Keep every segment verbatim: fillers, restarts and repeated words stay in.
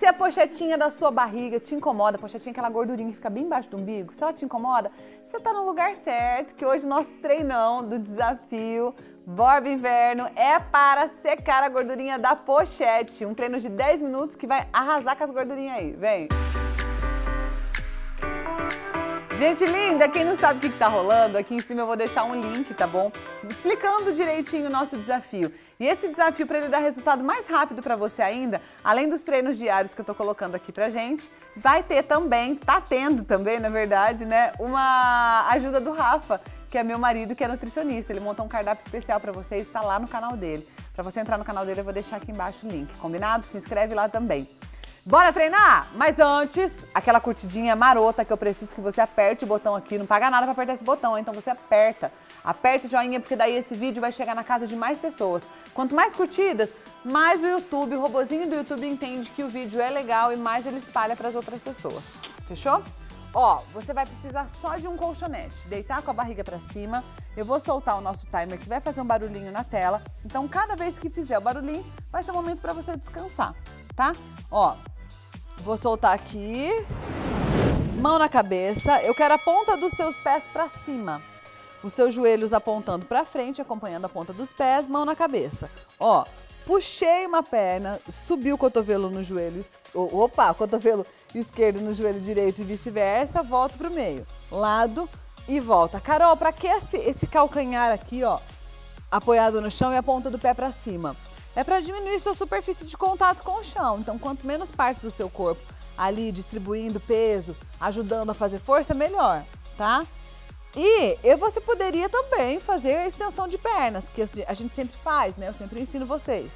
Se a pochetinha da sua barriga te incomoda, a pochetinha é aquela gordurinha que fica bem embaixo do umbigo, se ela te incomoda, você tá no lugar certo, que hoje o nosso treinão do desafio Borba Inverno é para secar a gordurinha da pochete. Um treino de dez minutos que vai arrasar com as gordurinhas aí, vem! Gente linda, quem não sabe o que que tá rolando, aqui em cima eu vou deixar um link, tá bom? Explicando direitinho o nosso desafio. E esse desafio, para ele dar resultado mais rápido para você ainda, além dos treinos diários que eu tô colocando aqui pra gente, vai ter também, tá tendo também, na verdade, né, uma ajuda do Rafa, que é meu marido, que é nutricionista. Ele montou um cardápio especial para vocês, tá lá no canal dele. Para você entrar no canal dele, eu vou deixar aqui embaixo o link, combinado? Se inscreve lá também. Bora treinar? Mas antes, aquela curtidinha marota que eu preciso que você aperte o botão aqui. Não paga nada pra apertar esse botão, então você aperta. Aperta o joinha, porque daí esse vídeo vai chegar na casa de mais pessoas. Quanto mais curtidas, mais o YouTube, o robozinho do YouTube entende que o vídeo é legal e mais ele espalha pras outras pessoas. Fechou? Ó, você vai precisar só de um colchonete. Deitar com a barriga pra cima. Eu vou soltar o nosso timer que vai fazer um barulhinho na tela. Então, cada vez que fizer o barulhinho, vai ser um momento pra você descansar, tá? Ó, vou soltar aqui, mão na cabeça, eu quero a ponta dos seus pés para cima, os seus joelhos apontando para frente, acompanhando a ponta dos pés, mão na cabeça. Ó, puxei uma perna, subi o cotovelo no joelho, opa, cotovelo esquerdo no joelho direito e vice-versa, volto pro meio, lado e volta. Carol, para que esse, esse calcanhar aqui, ó, apoiado no chão e a ponta do pé para cima? É para diminuir sua superfície de contato com o chão. Então, quanto menos partes do seu corpo ali distribuindo peso, ajudando a fazer força, melhor, tá? E eu, você poderia também fazer a extensão de pernas, que a gente sempre faz, né? Eu sempre ensino vocês.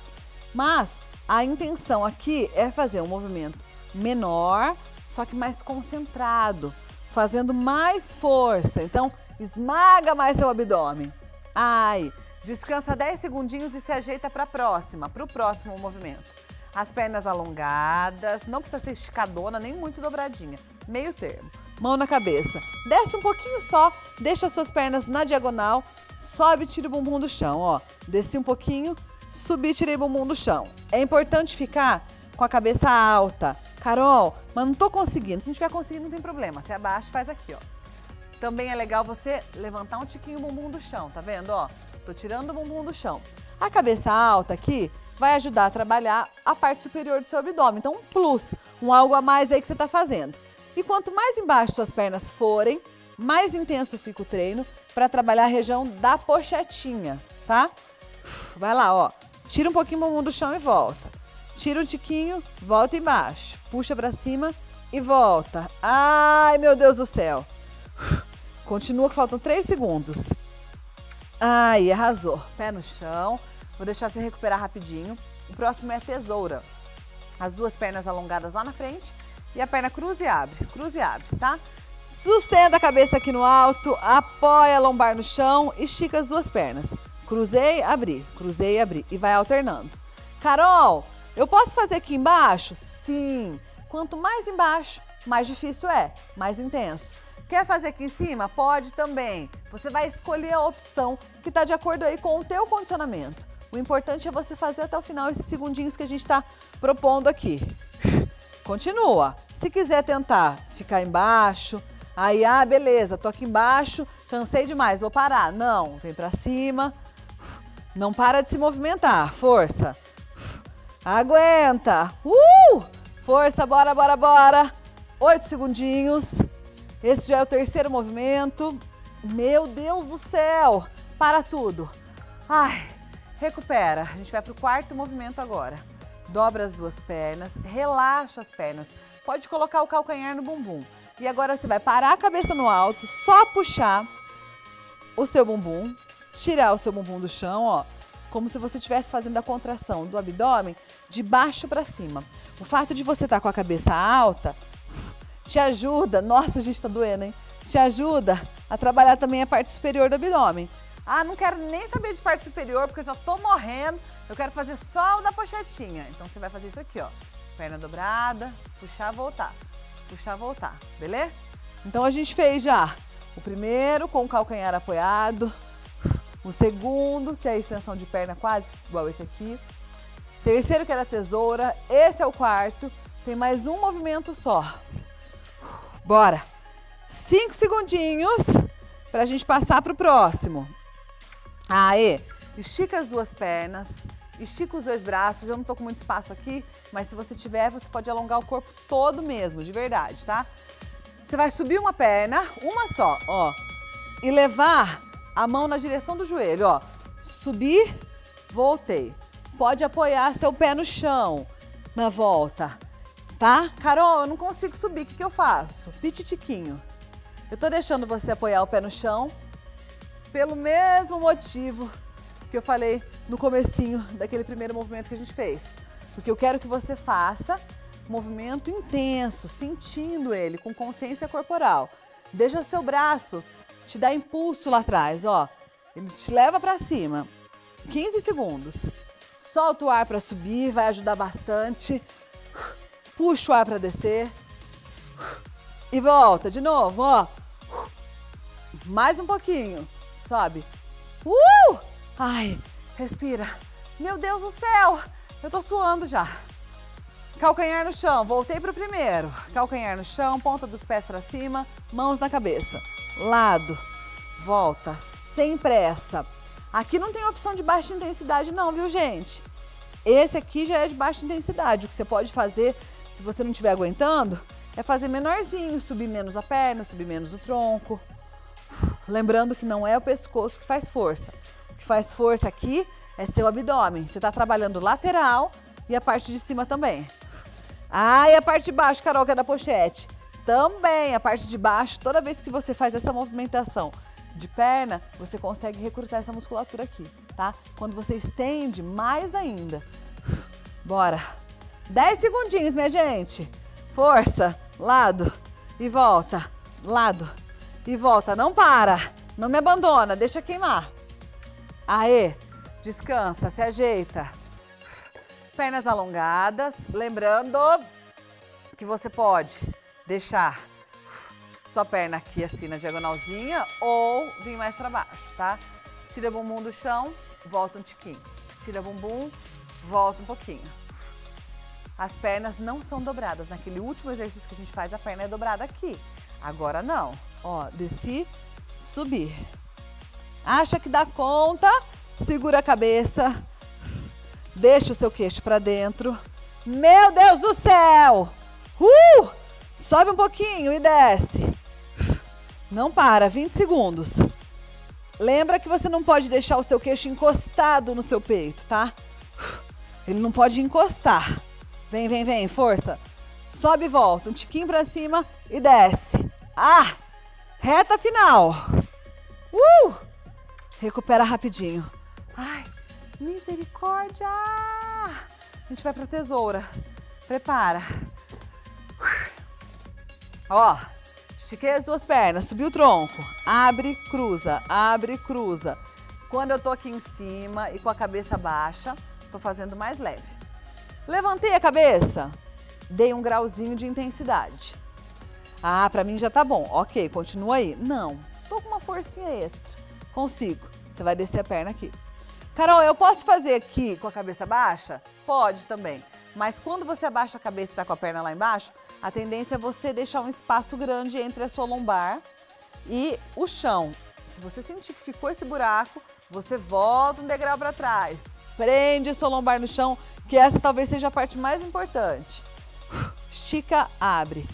Mas a intenção aqui é fazer um movimento menor, só que mais concentrado, fazendo mais força. Então, esmaga mais seu abdômen. Ai! Descansa dez segundinhos e se ajeita para a próxima, para o próximo movimento. As pernas alongadas, não precisa ser esticadona, nem muito dobradinha. Meio termo. Mão na cabeça. Desce um pouquinho só, deixa as suas pernas na diagonal, sobe e tira o bumbum do chão, ó. Desci um pouquinho, subi e tirei o bumbum do chão. É importante ficar com a cabeça alta. Carol, mas não tô conseguindo. Se não estiver conseguindo, não tem problema. Você abaixa e faz aqui, ó. Também é legal você levantar um tiquinho o bumbum do chão, tá vendo, ó? Tô tirando o bumbum do chão. A cabeça alta aqui vai ajudar a trabalhar a parte superior do seu abdômen. Então, um plus, um algo a mais aí que você tá fazendo. E quanto mais embaixo suas pernas forem, mais intenso fica o treino para trabalhar a região da pochetinha, tá? Vai lá, ó. Tira um pouquinho o bumbum do chão e volta. Tira um tiquinho, volta embaixo. Puxa pra cima e volta. Ai, meu Deus do céu. Continua que faltam três segundos. Aí, arrasou. Pé no chão. Vou deixar você recuperar rapidinho. O próximo é a tesoura. As duas pernas alongadas lá na frente. E a perna cruza e abre. Cruza e abre, tá? Sustenta a cabeça aqui no alto. Apoia a lombar no chão. Estica as duas pernas. Cruzei, abri. Cruzei, abri. E vai alternando. Carol, eu posso fazer aqui embaixo? Sim. Quanto mais embaixo, mais difícil é. Mais intenso. Quer fazer aqui em cima? Pode também. Você vai escolher a opção que está de acordo aí com o teu condicionamento. O importante é você fazer até o final esses segundinhos que a gente está propondo aqui. Continua. Se quiser tentar ficar embaixo, aí, ah, beleza, tô aqui embaixo, cansei demais, vou parar. Não, vem para cima. Não para de se movimentar. Força. Aguenta. Uh! Força, bora, bora, bora. Oito segundinhos. Esse já é o terceiro movimento. Meu Deus do céu! Para tudo. Ai, recupera. A gente vai para o quarto movimento agora. Dobra as duas pernas, relaxa as pernas. Pode colocar o calcanhar no bumbum. E agora você vai parar a cabeça no alto, só puxar o seu bumbum, tirar o seu bumbum do chão, ó. Como se você estivesse fazendo a contração do abdômen de baixo para cima. O fato de você estar com a cabeça alta te ajuda, nossa, a gente tá doendo, hein? Te ajuda a trabalhar também a parte superior do abdômen. Ah, não quero nem saber de parte superior, porque eu já tô morrendo, eu quero fazer só o da pochetinha. Então você vai fazer isso aqui, ó. Perna dobrada, puxar, voltar. Puxar, voltar, beleza? Então a gente fez já o primeiro com o calcanhar apoiado, o segundo, que é a extensão de perna quase igual esse aqui, terceiro que era a tesoura, esse é o quarto, Tem mais um movimento só. Bora. Cinco segundinhos pra gente passar pro próximo. Aê. Estica as duas pernas. Estica os dois braços. Eu não tô com muito espaço aqui, mas se você tiver, você pode alongar o corpo todo mesmo, de verdade, tá? Você vai subir uma perna, uma só, ó. E levar a mão na direção do joelho, ó. Subir, voltei. Pode apoiar seu pé no chão na volta, tá? Carol, eu não consigo subir, o que que eu faço? Pititiquinho. Eu tô deixando você apoiar o pé no chão pelo mesmo motivo que eu falei no comecinho daquele primeiro movimento que a gente fez. Porque eu quero que você faça movimento intenso, sentindo ele, com consciência corporal. Deixa seu braço te dar impulso lá atrás, ó. Ele te leva pra cima. quinze segundos. Solta o ar pra subir, vai ajudar bastante. Puxa o ar pra descer. E volta de novo, ó. Mais um pouquinho. Sobe. Uh! Ai, respira. Meu Deus do céu, eu tô suando já. Calcanhar no chão, voltei pro primeiro. Calcanhar no chão, ponta dos pés pra cima, mãos na cabeça. Lado, volta, sem pressa. Aqui não tem opção de baixa intensidade não, viu, gente? Esse aqui já é de baixa intensidade. O que você pode fazer, se você não estiver aguentando, é fazer menorzinho, subir menos a perna, subir menos o tronco. Lembrando que não é o pescoço que faz força. O que faz força aqui é seu abdômen. Você tá trabalhando lateral e a parte de cima também. Ah, e a parte de baixo, Carol, que é da pochete. Também a parte de baixo, toda vez que você faz essa movimentação de perna, você consegue recrutar essa musculatura aqui, tá? Quando você estende, mais ainda. Bora. dez segundinhos, minha gente. Força, lado e volta, lado e volta. Não para, não me abandona, deixa queimar. Aê, descansa, se ajeita. Pernas alongadas, lembrando que você pode deixar sua perna aqui assim na diagonalzinha ou vir mais pra baixo, tá? Tira o bumbum do chão, volta um tiquinho. Tira o bumbum, volta um pouquinho. As pernas não são dobradas. Naquele último exercício que a gente faz, a perna é dobrada aqui. Agora não. Ó, desci, subir. Acha que dá conta, segura a cabeça. Deixa o seu queixo pra dentro. Meu Deus do céu! Uh! Sobe um pouquinho e desce. Não para, vinte segundos. Lembra que você não pode deixar o seu queixo encostado no seu peito, tá? Ele não pode encostar. Vem, vem, vem, força. Sobe e volta, um tiquinho pra cima e desce. Ah! Reta final. Uh! Recupera rapidinho. Ai! Misericórdia! A gente vai pra tesoura. Prepara. Ó, estiquei as duas pernas, subi o tronco. Abre, cruza, abre, cruza. Quando eu tô aqui em cima e com a cabeça baixa, tô fazendo mais leve. Levantei a cabeça, dei um grauzinho de intensidade. Ah, pra mim já tá bom. Ok, continua aí. Não, tô com uma forcinha extra. Consigo. Você vai descer a perna aqui. Carol, eu posso fazer aqui com a cabeça baixa? Pode também. Mas quando você abaixa a cabeça e está com a perna lá embaixo, a tendência é você deixar um espaço grande entre a sua lombar e o chão. Se você sentir que ficou esse buraco, você volta um degrau para trás. Prende a sua lombar no chão, que essa talvez seja a parte mais importante. Estica, abre.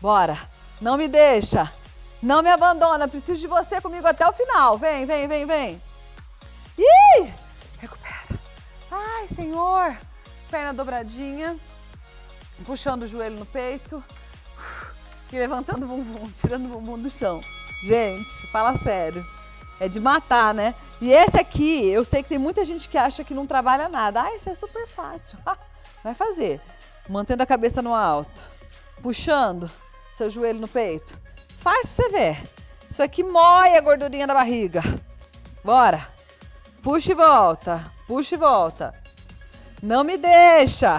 Bora. Não me deixa. Não me abandona. Preciso de você comigo até o final. Vem, vem, vem, vem. Ih! Recupera. Ai, Senhor. Perna dobradinha. Puxando o joelho no peito. E levantando o bumbum, tirando o bumbum do chão. Gente, fala sério. É de matar, né? E esse aqui, eu sei que tem muita gente que acha que não trabalha nada. Ah, esse é super fácil. Vai fazer. Mantendo a cabeça no alto. Puxando seu joelho no peito. Faz pra você ver. Isso aqui mói a gordurinha da barriga. Bora. Puxa e volta, puxa e volta. Não me deixa.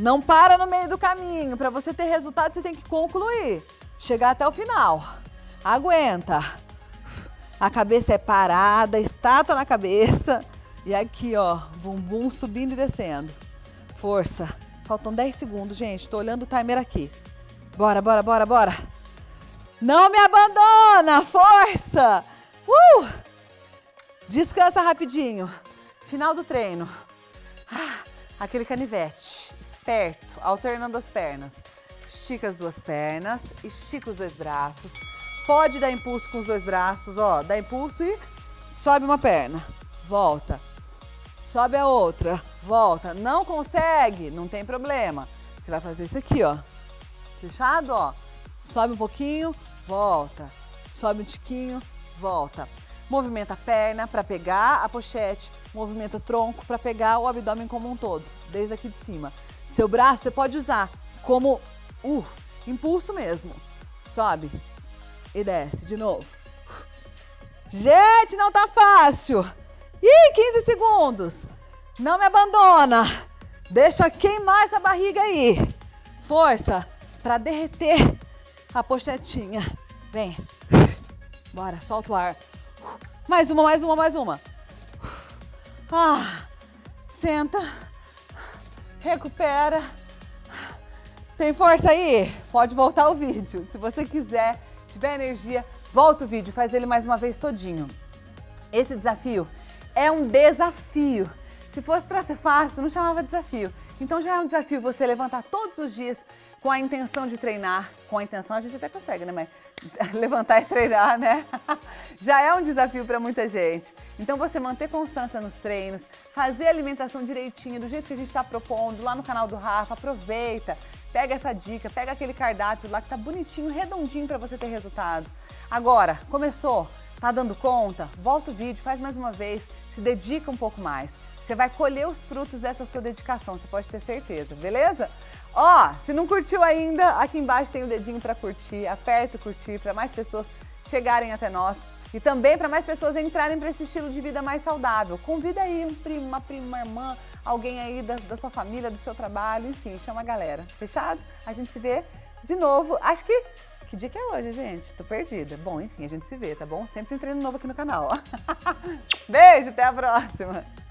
Não para no meio do caminho. Para você ter resultado, você tem que concluir. Chegar até o final. Aguenta. A cabeça é parada, estátua na cabeça. E aqui, ó, bumbum subindo e descendo. Força. Faltam dez segundos, gente. Tô olhando o timer aqui. Bora, bora, bora, bora. Não me abandona! Força! Uh! Descansa rapidinho. Final do treino. Ah, aquele canivete. Esperto. Alternando as pernas. Estica as duas pernas. Estica os dois braços. Pode dar impulso com os dois braços. Ó, dá impulso e sobe uma perna. Volta. Sobe a outra. Volta. Não consegue? Não tem problema. Você vai fazer isso aqui, ó. Fechado, ó. Sobe um pouquinho, volta. Sobe um tiquinho, volta. Movimenta a perna para pegar a pochete. Movimenta o tronco para pegar o abdômen como um todo. Desde aqui de cima. Seu braço você pode usar como uh, impulso mesmo. Sobe e desce de novo. Gente, não tá fácil. Ih, quinze segundos. Não me abandona. Deixa queimar essa barriga aí. Força para derreter a pochetinha. Vem. Bora, solta o ar. Mais uma, mais uma, mais uma. Ah, senta. Recupera. Tem força aí? Pode voltar o vídeo. Se você quiser, tiver energia, volta o vídeo. Faz ele mais uma vez todinho. Esse desafio é um desafio. Se fosse para ser fácil, não chamava desafio. Então já é um desafio você levantar todos os dias com a intenção de treinar. Com a intenção a gente até consegue, né, mãe? Levantar e treinar, né? Já é um desafio para muita gente. Então você manter constância nos treinos, fazer a alimentação direitinho, do jeito que a gente está propondo lá no canal do Rafa, aproveita, pega essa dica, pega aquele cardápio lá que tá bonitinho, redondinho para você ter resultado. Agora, começou? Tá dando conta? Volta o vídeo, faz mais uma vez, se dedica um pouco mais. Você vai colher os frutos dessa sua dedicação, você pode ter certeza, beleza? Ó, se não curtiu ainda, aqui embaixo tem o dedinho para curtir, aperta o curtir para mais pessoas chegarem até nós e também para mais pessoas entrarem para esse estilo de vida mais saudável. Convida aí um primo, uma prima, uma irmã, alguém aí da, da sua família, do seu trabalho, enfim, chama a galera. Fechado? A gente se vê de novo, acho que... Que dia que é hoje, gente? Tô perdida. Bom, enfim, a gente se vê, tá bom? Sempre tem treino novo aqui no canal, ó. Beijo, até a próxima!